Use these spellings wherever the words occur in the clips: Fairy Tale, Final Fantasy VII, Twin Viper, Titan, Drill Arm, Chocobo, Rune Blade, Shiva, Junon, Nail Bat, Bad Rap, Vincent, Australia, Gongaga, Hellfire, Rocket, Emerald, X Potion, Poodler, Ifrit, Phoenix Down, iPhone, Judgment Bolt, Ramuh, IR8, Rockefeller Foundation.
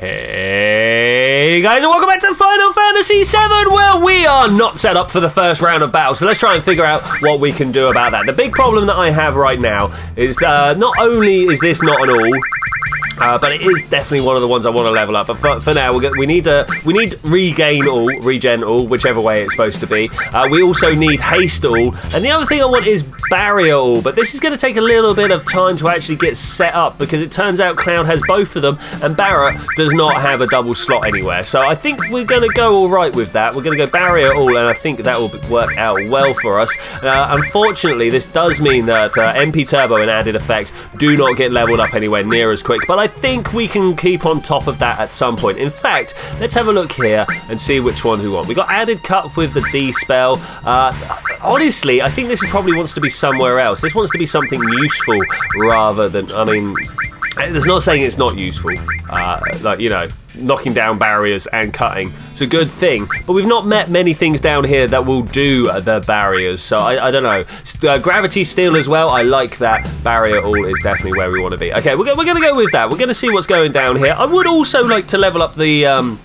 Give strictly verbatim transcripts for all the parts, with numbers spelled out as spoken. Hey guys, and welcome back to Final Fantasy seven, where we are not set up for the first round of battle, so let's try and figure out what we can do about that. The big problem that I have right now is uh, not only is this not an all, uh, but it is definitely one of the ones I want to level up. But for, for now, we'll get, we need uh, we need regain all, regen all, whichever way it's supposed to be. Uh, we also need haste all, and the other thing I want is barrier all, but this is going to take a little bit of time to actually get set up because it turns out Cloud has both of them and Barret does not have a double slot anywhere. So I think we're going to go all right with that. We're going to go barrier all, and I think that will work out well for us. Uh, unfortunately, this does mean that uh, M P Turbo and added effect do not get leveled up anywhere near as quick, but I think we can keep on top of that at some point. In fact, let's have a look here and see which ones we want. We got added cut with the D spell. Uh, honestly, I think this probably wants to be somewhere else. This wants to be something useful rather than, I mean, it's not saying it's not useful, uh, like, you know, knocking down barriers and cutting. It's a good thing, but we've not met many things down here that will do the barriers, so I, I don't know. Uh, gravity steel as well, I like that. Barrier all is definitely where we want to be. Okay, we're, we're going to go with that. We're going to see what's going down here. I would also like to level up the... Um,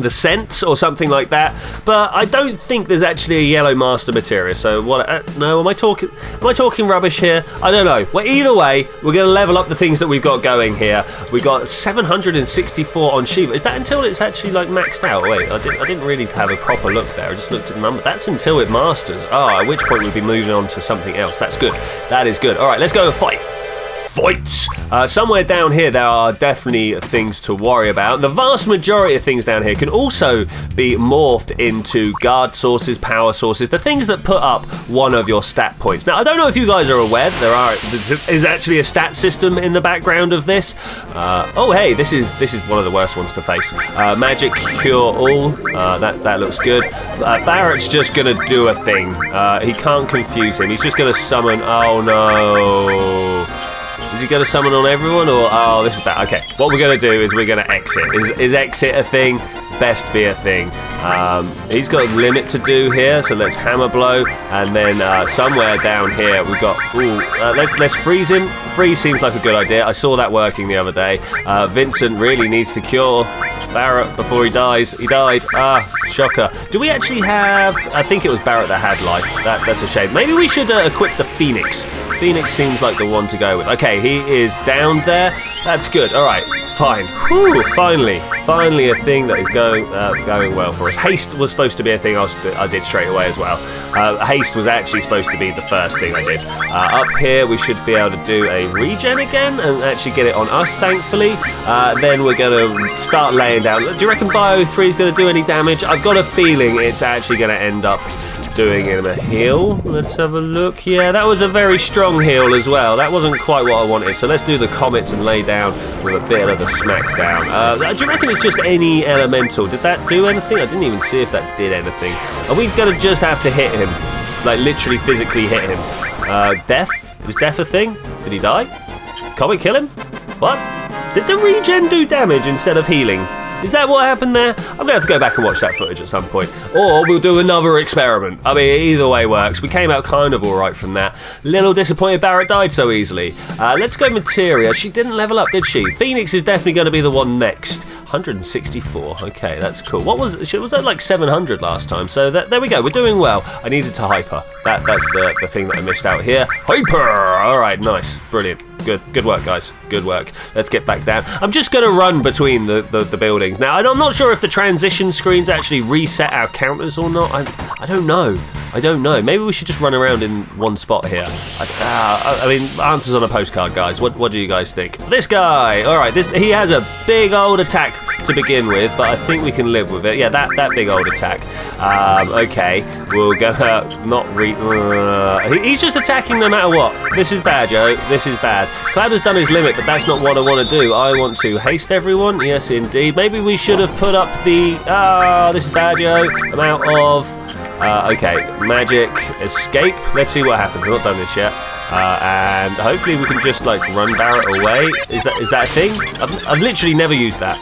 the scent or something like that, but I don't think there's actually a yellow master materia. So what? Uh, no, am I talking? Am I talking rubbish here? I don't know. Well, either way, we're going to level up the things that we've got going here. We got seven hundred sixty-four on Shiva. Is that until it's actually like maxed out? Wait, I didn't. I didn't really have a proper look there. I just looked at the number. That's until it masters. Ah, oh, at which point we'll be moving on to something else. That's good. That is good. All right, let's go and fight. Fights! Uh, somewhere down here there are definitely things to worry about. The vast majority of things down here can also be morphed into guard sources, power sources, the things that put up one of your stat points. Now I don't know if you guys are aware there are is actually a stat system in the background of this. Uh, oh hey, this is this is one of the worst ones to face. Uh, magic cure all, uh, that that looks good. Uh, Barret's just gonna do a thing. Uh, he can't confuse him. He's just gonna summon. Oh no. Is he going to summon on everyone, or oh, this is bad? Okay, what we're going to do is we're going to exit. Is, is exit a thing? Best be a thing. Um, he's got a limit to do here, so let's hammer blow, and then uh, somewhere down here we've got. Ooh, uh, let's let's freeze him. Freeze seems like a good idea. I saw that working the other day. Uh, Vincent really needs to cure Barret before he dies. He died. Ah, shocker. Do we actually have? I think it was Barret that had life. That that's a shame. Maybe we should uh, equip the Phoenix. Phoenix seems like the one to go with. Okay, he is down there. That's good. All right, fine. Whew, finally, finally a thing that is going uh, going well for us. Haste was supposed to be a thing I, was, I did straight away as well. Uh, haste was actually supposed to be the first thing I did. Uh, up here, we should be able to do a regen again and actually get it on us, thankfully. Uh, then we're going to start laying down. Do you reckon Bio three is going to do any damage? I've got a feeling it's actually going to end up doing him a heal. Let's have a look. Yeah, that was a very strong heal as well. That wasn't quite what I wanted. So let's do the comets and lay down with a bit of a smackdown. Uh, do you reckon it's just any elemental? Did that do anything? I didn't even see if that did anything. Are we gonna just have to hit him? Like literally physically hit him? Uh, death? Is death a thing? Did he die? Comet kill him? What? Did the regen do damage instead of healing? Is that what happened there? I'm going to have to go back and watch that footage at some point. Or we'll do another experiment. I mean, either way works. We came out kind of all right from that. Little disappointed Barret died so easily. Uh, let's go Materia. She didn't level up, did she? Phoenix is definitely going to be the one next. one hundred sixty-four. Okay, that's cool. What was it? Was that like seven hundred last time? So that, there we go. We're doing well. I needed to hyper. That, that's the, the thing that I missed out here. Hyper! All right, nice. Brilliant. Good, good work, guys. Good work. Let's get back down. I'm just going to run between the, the, the buildings. Now, I'm not sure if the transition screens actually reset our counters or not. I, I don't know. I don't know. Maybe we should just run around in one spot here. I, uh, I mean, answers on a postcard, guys. What, what do you guys think? This guy. All right, this he has a big old attack to begin with, but I think we can live with it. Yeah, that, that big old attack. Um, okay, we're gonna not re... Uh, he's just attacking no matter what. This is bad, yo. This is bad. Cloud has done his limit, but that's not what I want to do. I want to haste everyone. Yes, indeed. Maybe we should have put up the... Ah, oh, this is bad, yo. I'm out of... Uh, okay, magic, escape. Let's see what happens. We've not done this yet. Uh, and hopefully we can just, like, run Barret away. Is that is that a thing? I've, I've literally never used that.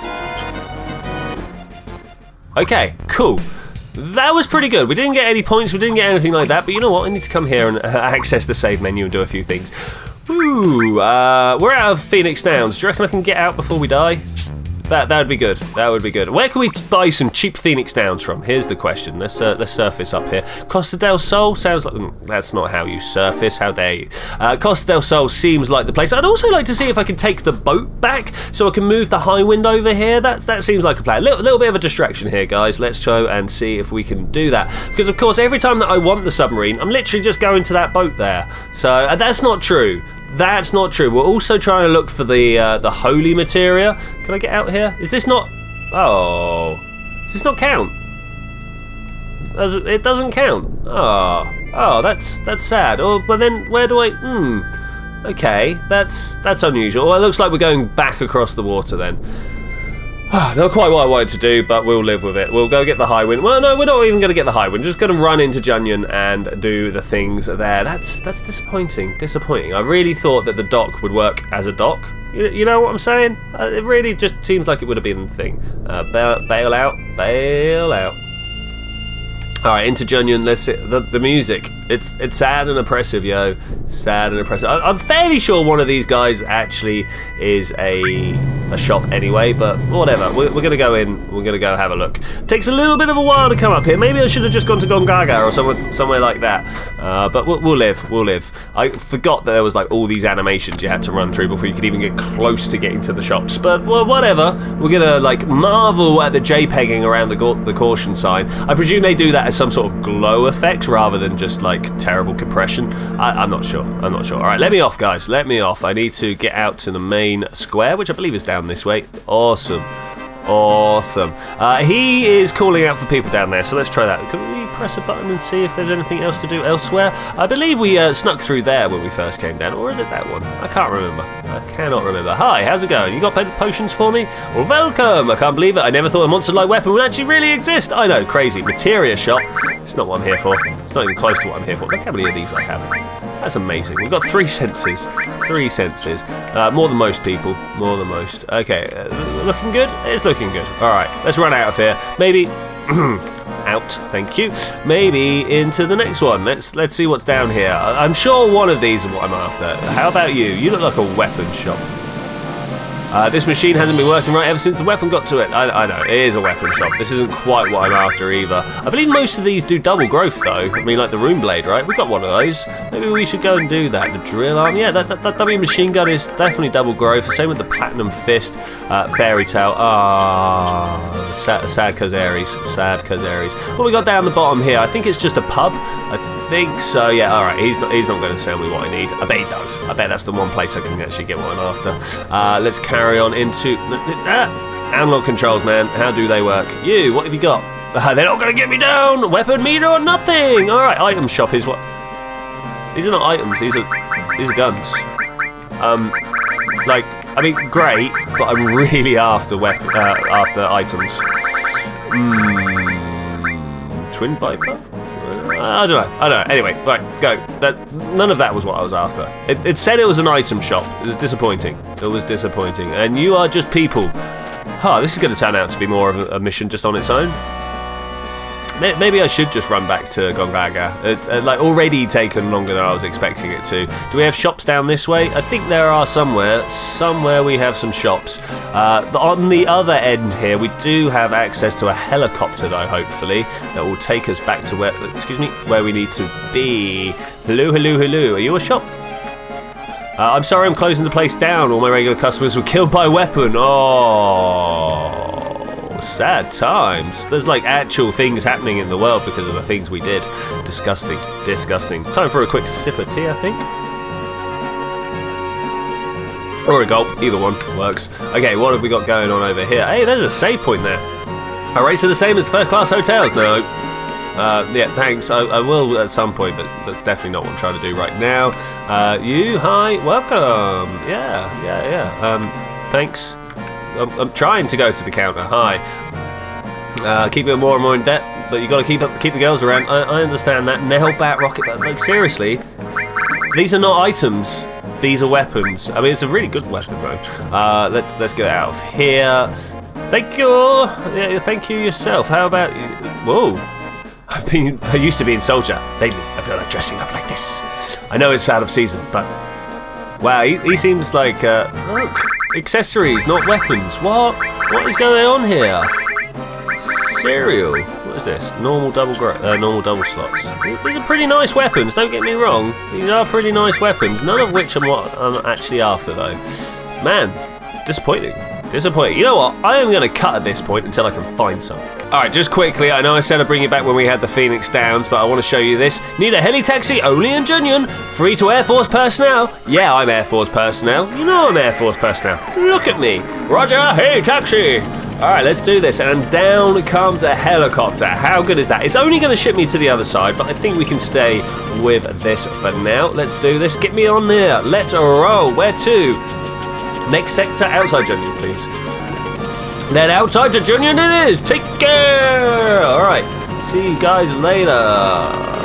Okay, cool. That was pretty good. We didn't get any points, we didn't get anything like that, but you know what? I need to come here and uh, access the save menu and do a few things. Ooh, uh, we're out of Phoenix Downs. Do you reckon I can get out before we die? That that would be good. That would be good. Where can we buy some cheap Phoenix Downs from? Here's the question. Let's uh, let's surface up here. Costa del Sol sounds like mm, that's not how you surface. How dare you? Uh, Costa del Sol seems like the place. I'd also like to see if I can take the boat back so I can move the Highwind over here. That that seems like a plan. A little, little bit of a distraction here, guys. Let's try and see if we can do that. Because of course, every time that I want the submarine, I'm literally just going to that boat there. So uh, that's not true. That's not true. We're also trying to look for the uh, the holy materia. Can I get out here? Is this not... Oh. Does this not count? Does it, it doesn't count. Oh. Oh, that's that's sad. Oh, but then where do I... Hmm. Okay. That's, that's unusual. Well, it looks like we're going back across the water then. Not quite what I wanted to do, but we'll live with it. We'll go get the Highwind. Well, no, we're not even going to get the Highwind. Just going to run into Junon and do the things there. That's that's disappointing. Disappointing. I really thought that the dock would work as a dock. You, you know what I'm saying? It really just seems like it would have been the thing. Uh, bail, bail out. Bail out. All right, into Junon. Let's see. The, the music. It's it's sad and oppressive, yo. Sad and oppressive. I, I'm fairly sure one of these guys actually is a... a shop anyway, but whatever. We're, we're gonna go in. We're gonna go have a look. Takes a little bit of a while to come up here. Maybe I should have just gone to Gongaga or somewhere, somewhere like that. Uh, but we'll, we'll live. We'll live. I forgot that there was like all these animations you had to run through before you could even get close to getting to the shops. But well, whatever. We're gonna like marvel at the JPEGing around the the caution sign. I presume they do that as some sort of glow effect rather than just like terrible compression. I, I'm not sure. I'm not sure. All right, let me off, guys. Let me off. I need to get out to the main square, which I believe is down this way. Awesome. Awesome. Uh, he is calling out for people down there, so let's try that. Can we press a button and see if there's anything else to do elsewhere? I believe we uh, snuck through there when we first came down, or is it that one? I can't remember. I cannot remember. Hi, how's it going? You got potions for me? Well, welcome. I can't believe it. I never thought a monster-like weapon would actually really exist. I know, crazy. Materia shop. It's not what I'm here for. It's not even close to what I'm here for. Look how many of these I have. That's amazing. We've got three senses. Three senses. Uh, more than most people. More than most. Okay. Uh, looking good? It's looking good. All right. Let's run out of here. Maybe... out. Thank you. Maybe into the next one. Let's let's see what's down here. I, I'm sure one of these is what I'm after. How about you? You look like a weapon shop. Uh, this machine hasn't been working right ever since the weapon got to it. I, I know, it is a weapon shop. This isn't quite what I'm after either. I believe most of these do double growth though. I mean, like the Rune Blade, right? We've got one of those. Maybe we should go and do that. The Drill Arm, yeah, that, that, that W machine gun is definitely double growth. The same with the Platinum Fist, uh, Fairy Tale. Ah, sad, sad Kazaris, sad Kazaris. What we got down the bottom here? I think it's just a pub. I think think so, yeah, alright, he's not, he's not going to sell me what I need. I bet he does. I bet that's the one place I can actually get what I'm after. Uh, let's carry on into... Ah, analog controls, man. How do they work? You, what have you got? Uh, they're not going to get me down! Weapon meter or nothing! Alright, item shop is what... These are not items, these are, these are guns. Um, like, I mean, great, but I'm really after weapon, uh, after items. Mm, Twin Viper? I don't know. I don't know. Anyway, right, go. That none of that was what I was after. It, it said it was an item shop. It was disappointing. It was disappointing. And you are just people. Huh, this is going to turn out to be more of a, a mission just on its own. Maybe I should just run back to Gongaga. It's uh, like already taken longer than I was expecting it to. Do we have shops down this way? I think there are somewhere. Somewhere we have some shops. Uh, on the other end here, we do have access to a helicopter, though. Hopefully, that will take us back to where. Excuse me, where we need to be. Hello, hello, hello. Are you a shop? Uh, I'm sorry, I'm closing the place down. All my regular customers were killed by weapon. Oh. Sad times. There's like actual things happening in the world because of the things we did. Disgusting. Disgusting. Time for a quick sip of tea, I think. Or a gulp. Either one works. Okay, what have we got going on over here? Hey, there's a save point there. Our rates are the same as first class hotels. No. Uh, yeah, thanks. I, I will at some point, but that's definitely not what I'm trying to do right now. Uh, you, hi, welcome. Yeah, yeah, yeah. Um, thanks. I'm, I'm trying to go to the counter. Hi. Uh, keep it more and more in debt, but you got to keep up, keep the girls around. I, I understand that. Nail Bat, Rocket Bat. Like seriously, these are not items. These are weapons. I mean, it's a really good weapon, bro. Uh, let, let's get out of here. Thank you. Yeah, thank you yourself. How about you? Whoa. I've been. I used to be in soldier. Lately, I feel like dressing up like this. I know it's out of season, but wow, he, he seems like. Uh, Accessories, not weapons. What? What is going on here? Cereal. What is this? Normal double gro uh, normal double slots. These are pretty nice weapons, don't get me wrong. These are pretty nice weapons, none of which I'm what I'm actually after though. Man, disappointing. Disappointing. You know what? I am going to cut at this point until I can find some. Alright, just quickly, I know I said I'd bring you back when we had the Phoenix Downs, but I want to show you this. Need a heli taxi only in Junon. Free to Air Force personnel. Yeah, I'm Air Force personnel. You know I'm Air Force personnel. Look at me. Roger, heli taxi. Alright, let's do this. And down comes a helicopter. How good is that? It's only going to ship me to the other side, but I think we can stay with this for now. Let's do this. Get me on there. Let's roll. Where to? Next sector, outside Junon, please. Then outside to Junon it is! Take care! Alright, see you guys later.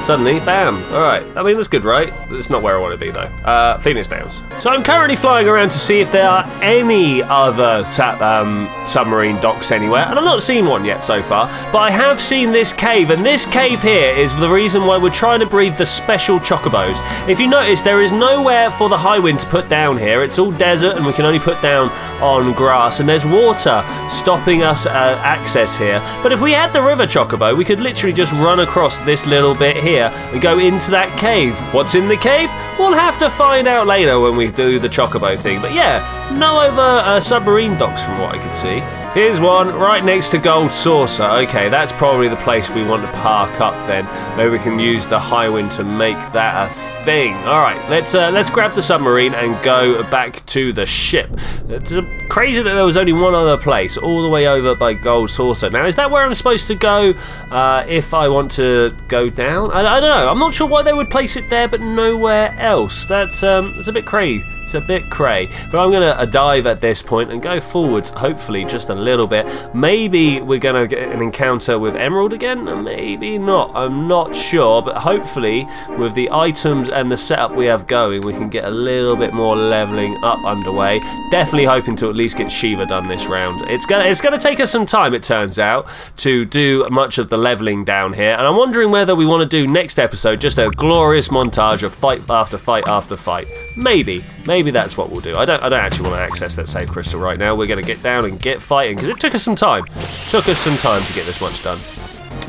Suddenly, bam. Alright, I mean, that's good, right? That's not where I want to be, though. Uh, Phoenix Downs. So I'm currently flying around to see if there are any other sat um, submarine docks anywhere, and I've not seen one yet so far, but I have seen this cave, and this cave here is the reason why we're trying to breed the special Chocobos. If you notice, there is nowhere for the Highwind to put down here. It's all desert, and we can only put down on grass, and there's water stopping us uh, access here. But if we had the river Chocobo, we could literally just run across this little bit here and go into that cave. What's in the cave? We'll have to find out later when we do the Chocobo thing, but yeah, no other uh, submarine docks from what I can see. Here's one right next to Gold Saucer. Okay, that's probably the place we want to park up then. Maybe we can use the Highwind to make that a thing. All right, let's uh, let's grab the submarine and go back to the ship. It's uh, crazy that there was only one other place, all the way over by Gold Saucer. Now, is that where I'm supposed to go uh, if I want to go down? I, I don't know. I'm not sure why they would place it there, but nowhere else. That's um, that's a bit crazy. It's a bit cray, but I'm going to dive at this point and go forwards, hopefully, just a little bit. Maybe we're going to get an encounter with Emerald again, maybe not. I'm not sure, but hopefully, with the items and the setup we have going, we can get a little bit more leveling up underway. Definitely hoping to at least get Shiva done this round. It's going to, it's going to take us some time, it turns out, to do much of the leveling down here, and I'm wondering whether we want to do next episode just a glorious montage of fight after fight after fight. Maybe. Maybe that's what we'll do. I don't I don't actually want to access that save crystal right now. We're going to get down and get fighting, because it took us some time. It took us some time to get this much done.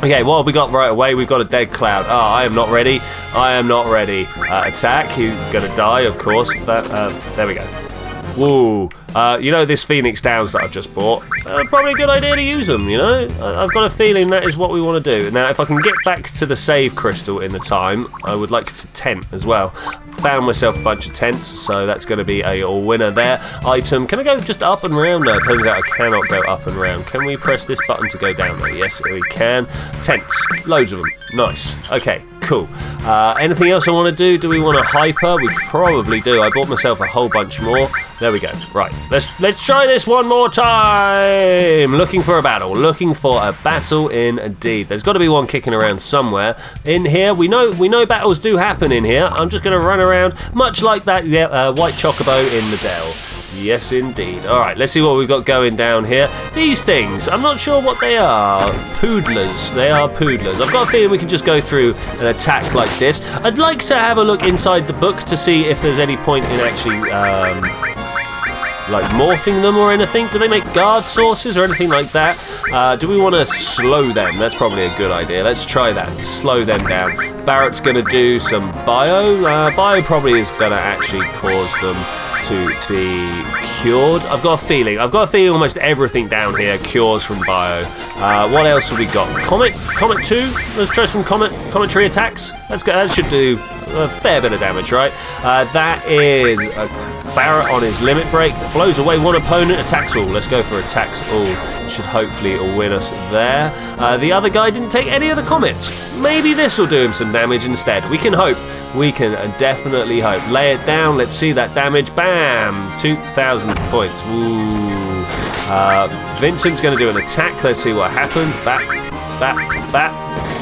Okay, what have we got right away? We've got a dead Cloud. Ah, oh, I am not ready. I am not ready. Uh, attack. You're going to die, of course. That, uh, there we go. Whoa. Uh, you know this Phoenix Downs that I've just bought? Uh, probably a good idea to use them, you know? I I've got a feeling that is what we want to do. Now, if I can get back to the save crystal in the time, I would like to tent as well. Found myself a bunch of tents, so that's going to be a winner there. Item, can I go just up and round? No, it turns out I cannot go up and round. Can we press this button to go down there? Yes, we can. Tents, loads of them. Nice. Okay, cool. Uh, anything else I want to do? Do we want to hyper? We probably do. I bought myself a whole bunch more. There we go. Right. Let's let's try this one more time. Looking for a battle. Looking for a battle indeed. There's got to be one kicking around somewhere in here. We know we know battles do happen in here. I'm just going to run around much like that uh, white Chocobo in the dell. Yes, indeed. All right, let's see what we've got going down here. These things, I'm not sure what they are. Poodlers. They are Poodlers. I've got a feeling we can just go through an attack like this. I'd like to have a look inside the book to see if there's any point in actually... Um, like morphing them or anything? Do they make guard sources or anything like that? Uh, do we want to slow them? That's probably a good idea. Let's try that. Slow them down. Barret's going to do some bio. Uh, bio probably is going to actually cause them to be cured. I've got a feeling. I've got a feeling almost everything down here cures from bio. Uh, what else have we got? Comet? Comet two? Let's try some comet cometary attacks. That's good. That should do a fair bit of damage, right? Uh, that is... a Barret on his limit break, blows away one opponent, attacks all. Let's go for attacks all. Should hopefully win us there. Uh, the other guy didn't take any of the comments. Maybe this will do him some damage instead. We can hope. We can definitely hope. Lay it down. Let's see that damage. Bam! two thousand points. Ooh. Uh, Vincent's going to do an attack. Let's see what happens. Bat, bat, bat.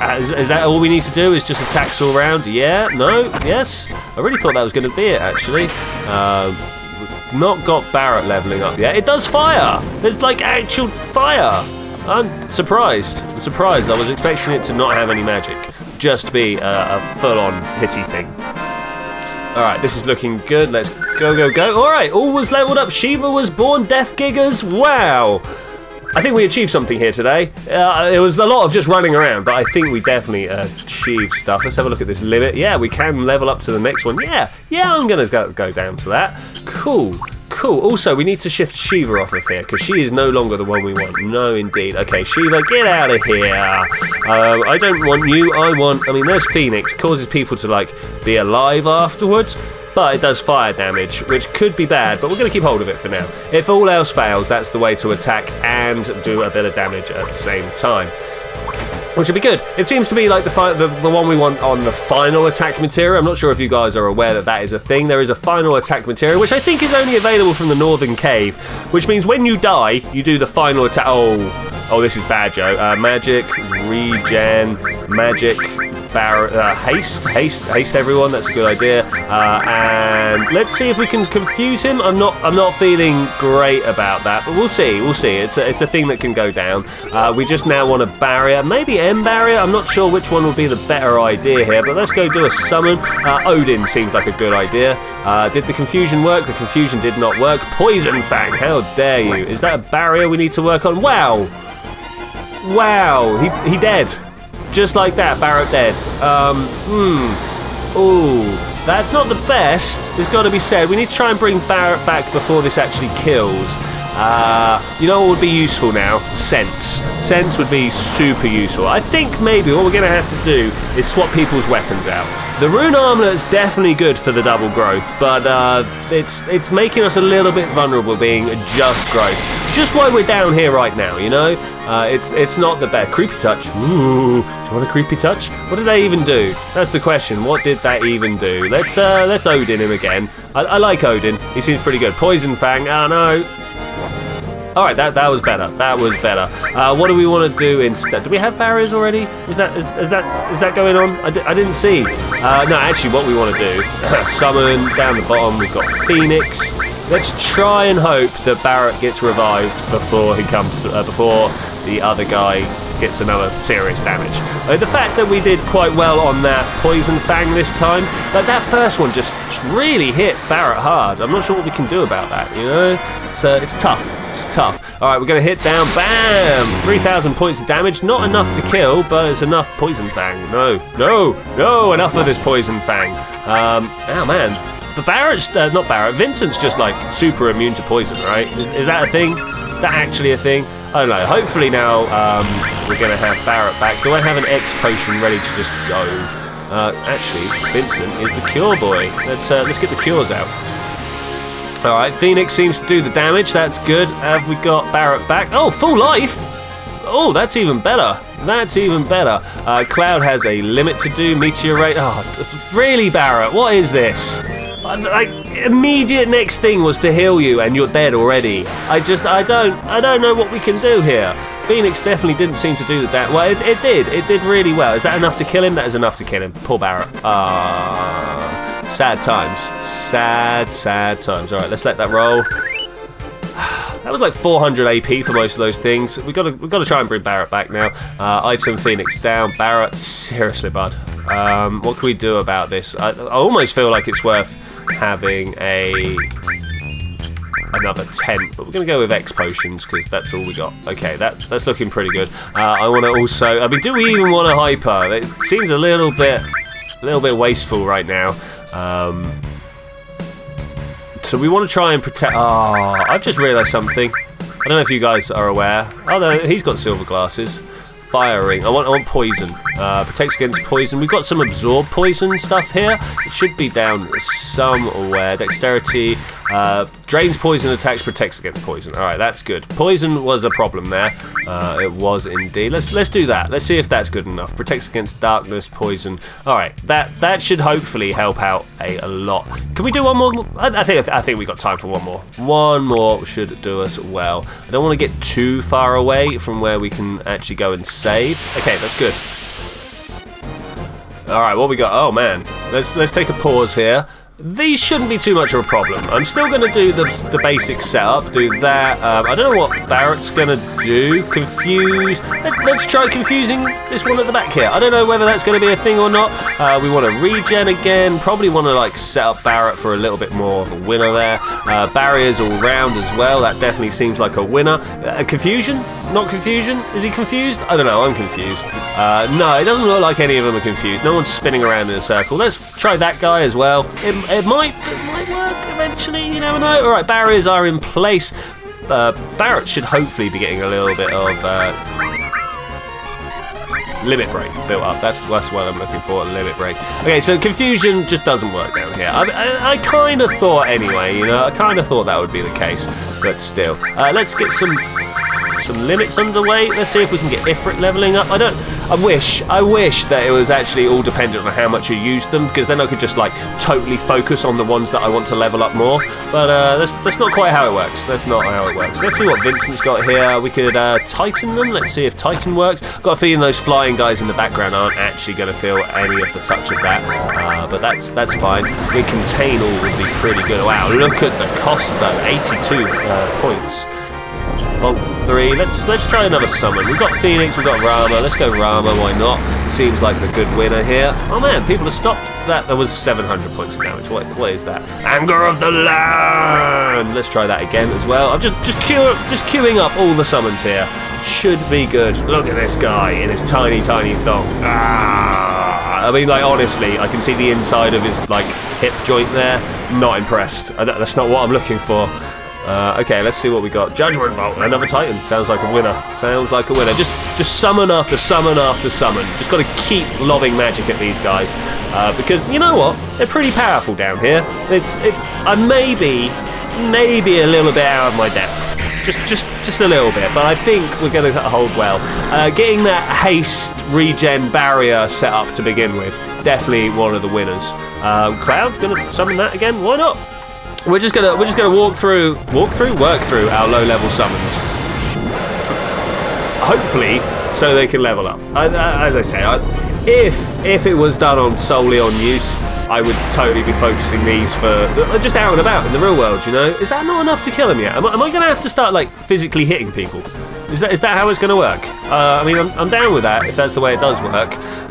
Uh, is, is that all we need to do? Is just attacks all round? Yeah? No? Yes? I really thought that was going to be it, actually. Uh, we've not got Barret leveling up yet. It does fire! There's, like, actual fire! I'm surprised. I'm surprised. I was expecting it to not have any magic. Just be uh, a full-on pity thing. Alright, this is looking good. Let's Go, go, go. Alright, all was leveled up. Shiva was born. Death Giggers. Wow. I think we achieved something here today. Uh, it was a lot of just running around, but I think we definitely uh, achieved stuff. Let's have a look at this limit. Yeah, we can level up to the next one. Yeah, yeah, I'm going to go, go down to that. Cool. Cool. Also, we need to shift Shiva off of here because she is no longer the one we want. No, indeed. Okay, Shiva, get out of here. Um, I don't want you. I want... I mean, there's Phoenix. Causes people to, like, be alive afterwards. But it does fire damage, which could be bad, but we're going to keep hold of it for now. If all else fails, that's the way to attack and do a bit of damage at the same time. Which would be good. It seems to be like the, fi the the one we want on the final attack material. I'm not sure if you guys are aware that that is a thing. There is a final attack material, which I think is only available from the Northern Cave. Which means when you die, you do the final attack. Oh, oh, this is bad, Joe. Uh, magic, regen, magic, bar uh, haste, haste, haste. Everyone, that's a good idea. Uh, and let's see if we can confuse him. I'm not, I'm not feeling great about that, but we'll see. We'll see. It's a, it's a thing that can go down. Uh, we just now want a barrier, maybe. M barrier. I'm not sure which one will be the better idea here, but let's go do a summon. Uh, Odin seems like a good idea. Uh, did the confusion work? The confusion did not work. Poison Fang, how dare you? Is that a barrier we need to work on? Wow! Wow, he, he dead. Just like that, Barret dead. Um, hmm. Ooh, that's not the best, it's got to be said. We need to try and bring Barret back before this actually kills. Uh, you know what would be useful now? Sense. Sense would be super useful. I think maybe what we're going to have to do is swap people's weapons out. The Rune Armlet's definitely good for the double growth, but uh, it's it's making us a little bit vulnerable being just growth. Just why we're down here right now, you know? Uh, it's it's not the best. Creepy touch. Ooh, do you want a creepy touch? What did they even do? That's the question. What did that even do? Let's uh, let's Odin him again. I, I like Odin. He seems pretty good. Poison Fang. Oh no. Alright, that, that was better. That was better. Uh, what do we want to do instead? Do we have barriers already? Is that is, is that is that going on? I, di I didn't see. Uh, no, actually what we want to do, summon, down the bottom we've got Phoenix. Let's try and hope that Barret gets revived before he comes, to, uh, before the other guy gets another serious damage. Uh, the fact that we did quite well on that Poison Fang this time, but that first one just really hit Barret hard. I'm not sure what we can do about that, you know? It's, uh, it's tough. It's tough. Alright, we're going to hit down. Bam! three thousand points of damage. Not enough to kill, but it's enough Poison Fang. No, no, no, enough of this Poison Fang. Um, oh, man. The Barret's, uh, not Barret, Vincent's just like super immune to poison, right? Is, is that a thing? Is that actually a thing? I don't know. Hopefully now um, we're going to have Barret back. Do I have an X Potion ready to just go? Uh, actually, Vincent is the cure boy. Let's, uh, let's get the cures out. Alright, Phoenix seems to do the damage, that's good. Have we got Barret back? Oh, full life! Oh, that's even better. That's even better. Uh, Cloud has a limit to do, meteorate. Oh, really, Barret, what is this? Like, immediate next thing was to heal you and you're dead already. I just, I don't, I don't know what we can do here. Phoenix definitely didn't seem to do that. Well, it, it did, it did really well. Is that enough to kill him? That is enough to kill him. Poor Barret. Ah. Uh... Sad times. Sad, sad times. All right, let's let that roll. That was like four hundred A P for most of those things. We've got to, we've got to try and bring Barret back now. Uh, item Phoenix down. Barret, seriously, bud. Um, what can we do about this? I, I almost feel like it's worth having a... another tent, but we're going to go with X Potions because that's all we got. Okay, that, that's looking pretty good. Uh, I want to also... I mean, do we even want a Hyper? It seems a little bit... a little bit wasteful right now. Um, so we want to try and protect... Ah, oh, I've just realised something. I don't know if you guys are aware. Oh, no, he's got silver glasses. Firing. I want, I want poison. Uh, protects against poison. We've got some absorb poison stuff here. It should be down somewhere. Dexterity. Uh, drains poison attacks. Protects against poison. All right, that's good. Poison was a problem there. Uh, it was indeed. Let's let's do that. Let's see if that's good enough. Protects against darkness. Poison. All right, that that should hopefully help out a, a lot. Can we do one more? I, I think I think we got time for one more. One more should do us well. I don't want to get too far away from where we can actually go and save. Okay, that's good. Alright, what we got? Oh man, let's let's take a pause here. These shouldn't be too much of a problem. I'm still going to do the, the basic setup, do that. Um, I don't know what Barret's going to do. Confuse. Let, let's try confusing this one at the back here. I don't know whether that's going to be a thing or not. Uh, we want to regen again. Probably want to like set up Barret for a little bit more of a winner there. Uh, barriers all round as well. That definitely seems like a winner. Uh, confusion? Not confusion? Is he confused? I don't know. I'm confused. Uh, no, it doesn't look like any of them are confused. No one's spinning around in a circle. Let's try that guy as well. It, It might, it might work eventually, you never know. All right, barriers are in place. Uh, Barret should hopefully be getting a little bit of uh, limit break built up. That's that's what I'm looking for, a limit break. Okay, so confusion just doesn't work down here. I, I, I kind of thought anyway, you know, I kind of thought that would be the case, but still. Uh, let's get some... some limits underway. Let's see if we can get Ifrit leveling up. I don't. I wish. I wish that it was actually all dependent on how much you use them, because then I could just like totally focus on the ones that I want to level up more. But uh, that's that's not quite how it works. That's not how it works. Let's see what Vincent's got here. We could uh, Titan them. Let's see if Titan works. Got a feeling those flying guys in the background aren't actually going to feel any of the touch of that. Uh, but that's that's fine. The contain all would be pretty good. Wow! Look at the cost though. eighty-two uh, points. Bolt three. Let's let's try another summon. We've got Phoenix, we've got Ramuh. Let's go Ramuh, why not? Seems like the good winner here. Oh man, people have stopped that. There was seven hundred points of damage. What, what is that? Anger of the Land! Let's try that again as well. I'm just just, queue, just queuing up all the summons here. Should be good. Look at this guy in his tiny, tiny thong. Ah! I mean, like, honestly, I can see the inside of his, like, hip joint there. Not impressed. I don't, that's not what I'm looking for. Uh, okay, let's see what we got. Judgment Bolt, another Titan. Sounds like a winner. Sounds like a winner. Just just summon after summon after summon. Just got to keep lobbing magic at these guys. Uh, because, you know what? They're pretty powerful down here. It's it, I may be, maybe a little bit out of my depth. Just just, just a little bit. But I think we're going to hold well. Uh, getting that haste regen barrier set up to begin with. Definitely one of the winners. Um, Cloud, going to summon that again? Why not? We're just gonna we're just gonna walk through walk through work through our low level summons. Hopefully, so they can level up. I, I, as I say, I, if if it was done on solely on use, I would totally be focusing these for just out and about in the real world. You know, is that not enough to kill him yet? Am I, am I gonna have to start like physically hitting people? Is that is that how it's gonna work? Uh, I mean, I'm, I'm down with that if that's the way it does work,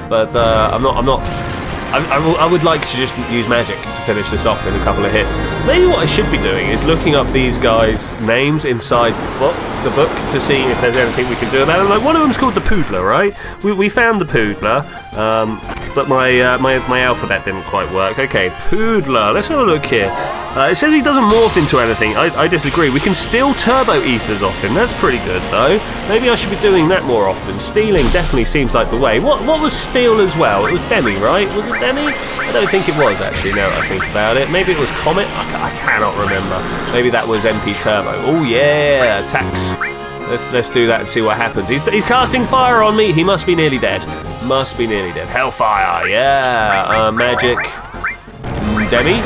but uh, I'm not I'm not. I, I would like to just use magic to finish this off in a couple of hits. Maybe what I should be doing is looking up these guys' names inside what, the book to see if there's anything we can do about it. Like one of them's called the Poodler, right? We, we found the Poodler, um, but my, uh, my my alphabet didn't quite work. Okay, Poodler. Let's have a look here. Uh, it says he doesn't morph into anything. I, I disagree. We can steal Turbo Ethers off him. That's pretty good, though. Maybe I should be doing that more often. Stealing definitely seems like the way. What what was steal as well? It was Demi, right? Was it? Demi? I don't think it was actually, now that I think about it. Maybe it was Comet? I, I cannot remember. Maybe that was M P Turbo. Oh yeah, attacks. Let's, let's do that and see what happens. He's, he's casting fire on me. He must be nearly dead. Must be nearly dead. Hellfire, yeah. Uh, magic. Demi?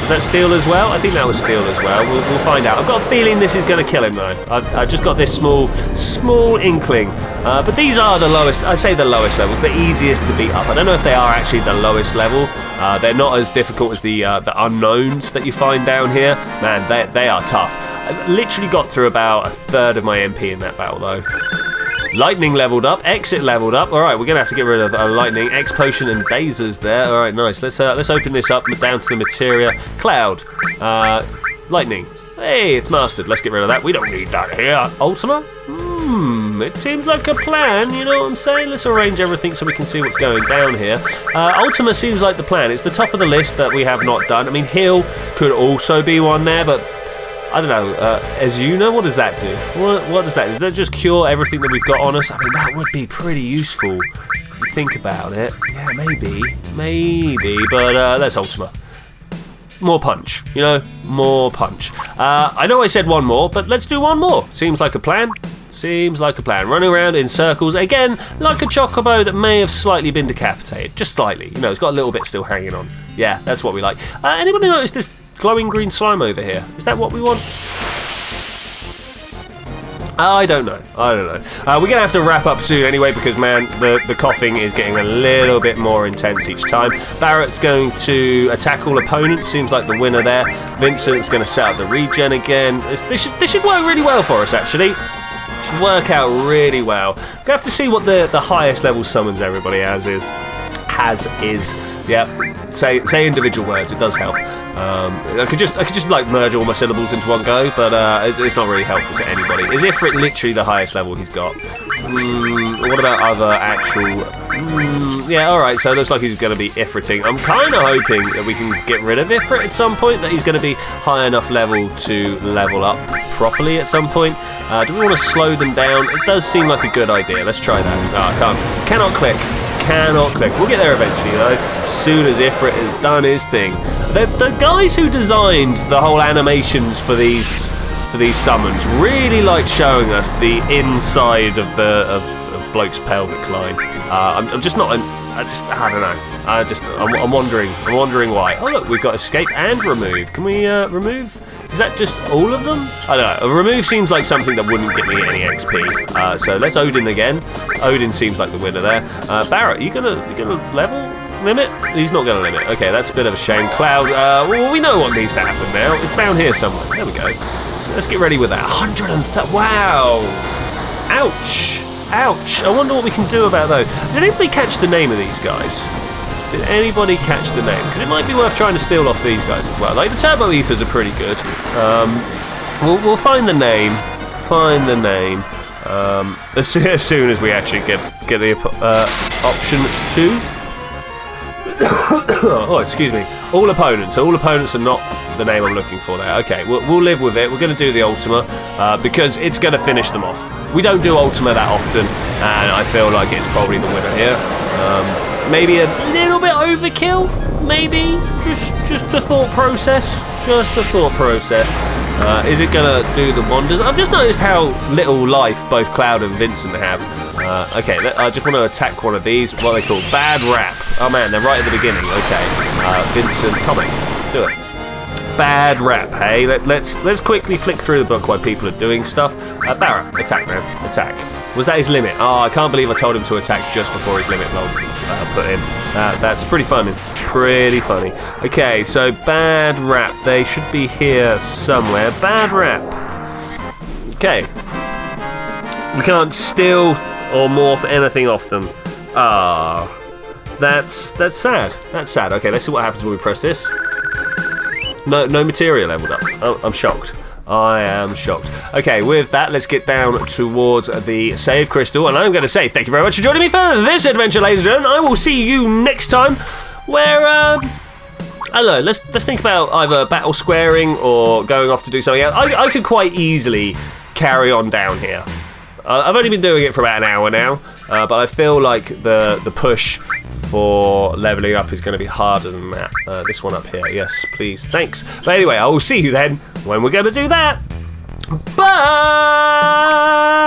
Was that steel as well? I think that was steel as well. We'll, we'll find out. I've got a feeling this is going to kill him though. I've, I've just got this small, small inkling. Uh, but these are the lowest, I say the lowest levels, the easiest to beat up. I don't know if they are actually the lowest level. Uh, they're not as difficult as the uh, the unknowns that you find down here. Man, they, they are tough. I literally got through about a third of my M P in that battle though. Lightning leveled up, exit leveled up. All right, we're gonna have to get rid of uh, lightning, X Potion, and Dazers there. All right, nice. Let's uh, let's open this up down to the materia. Cloud, uh, lightning. Hey, it's mastered. Let's get rid of that. We don't need that here. Ultima. Hmm, it seems like a plan. You know what I'm saying? Let's arrange everything so we can see what's going down here. Uh, Ultima seems like the plan. It's the top of the list that we have not done. I mean, heal could also be one there, but. I don't know, uh, as you know, what does that do? What, what does that do? Does that just cure everything that we've got on us? I mean, that would be pretty useful if you think about it. Yeah, maybe, maybe, but uh, that's Ultima. More punch, you know, more punch. Uh, I know I said one more, but let's do one more. Seems like a plan. Seems like a plan. Running around in circles, again, like a Chocobo that may have slightly been decapitated. Just slightly, you know, it's got a little bit still hanging on. Yeah, that's what we like. Uh, anybody notice this glowing green slime over here? Is that what we want? I don't know. I don't know. Uh, we're going to have to wrap up soon anyway because, man, the, the coughing is getting a little bit more intense each time. Barret's going to attack all opponents. Seems like the winner there. Vincent's going to set up the regen again. This, this, should, this should work really well for us, actually. Should work out really well. We're going to have to see what the, the highest level summons everybody has is. Has is. Yep. Say, say individual words. It does help. Um, I could just, I could just like merge all my syllables into one go, but uh, it's, it's not really helpful to anybody. Is Ifrit literally the highest level he's got? Mm, what about other actual? Mm, yeah, all right. So it looks like he's going to be Ifriting. I'm kind of hoping that we can get rid of Ifrit at some point. That he's going to be high enough level to level up properly at some point. Uh, do we want to slow them down? It does seem like a good idea. Let's try that. Ah, oh, can't, cannot click. Cannot click. We'll get there eventually, though. As soon as Ifrit has done his thing. The, the guys who designed the whole animations for these for these summons really liked showing us the inside of the of, of bloke's pelvic line. Uh, I'm, I'm just not. I'm, I just. I don't know. I just. I'm, I'm wondering. I'm wondering why. Oh look, we've got escape and remove. Can we uh, remove? Is that just all of them? I don't know. A remove seems like something that wouldn't give me any X P. Uh, so let's Odin again. Odin seems like the winner there. Uh, Barret, you gonna you gonna level limit? He's not gonna limit. Okay, that's a bit of a shame. Cloud. Uh, well, we know what needs to happen now. It's down here somewhere. There we go. So let's get ready with that. one hundred and thirty. Wow. Ouch. Ouch. I wonder what we can do about those. Did anybody catch the name of these guys? Did anybody catch the name? Because it might be worth trying to steal off these guys as well. Like, the Turbo Ethers are pretty good. Um, we'll, we'll find the name. Find the name. Um, as, soon, as soon as we actually get, get the uh, option two. Oh, excuse me. All opponents. All opponents are not the name I'm looking for there. Okay, we'll, we'll live with it. We're going to do the Ultima uh, because it's going to finish them off. We don't do Ultima that often, and I feel like it's probably the winner here. Um... Maybe a little bit overkill, maybe? Just just the thought process, just the thought process. Uh, is it going to do the wonders? I've just noticed how little life both Cloud and Vincent have. Uh, okay, I just want to attack one of these, what they call Bad Rap. Oh man, they're right at the beginning, okay. Uh, Vincent, come on, do it. Bad Rap, hey? Let, let's let's quickly flick through the book while people are doing stuff. Uh, Barret, attack man, attack. Was that his limit? Oh, I can't believe I told him to attack just before his limit log uh, put in. Uh, that's pretty funny, pretty funny. Okay, so Bad Rap, they should be here somewhere. Bad Rap. Okay. We can't steal or morph anything off them. Ah, oh, that's that's sad. That's sad. Okay, let's see what happens when we press this. No, no material leveled up. Oh, I'm shocked. I am shocked. Okay, with that, let's get down towards the save crystal. And I'm going to say thank you very much for joining me for this adventure, ladies and gentlemen. I will see you next time where, uh, I don't know, let's, let's think about either battle squaring or going off to do something else. I, I could quite easily carry on down here. Uh, I've only been doing it for about an hour now, uh, but I feel like the, the push for leveling up is going to be harder than that. Uh, this one up here, yes, please, thanks. But anyway, I will see you then when we're going to do that. Bye!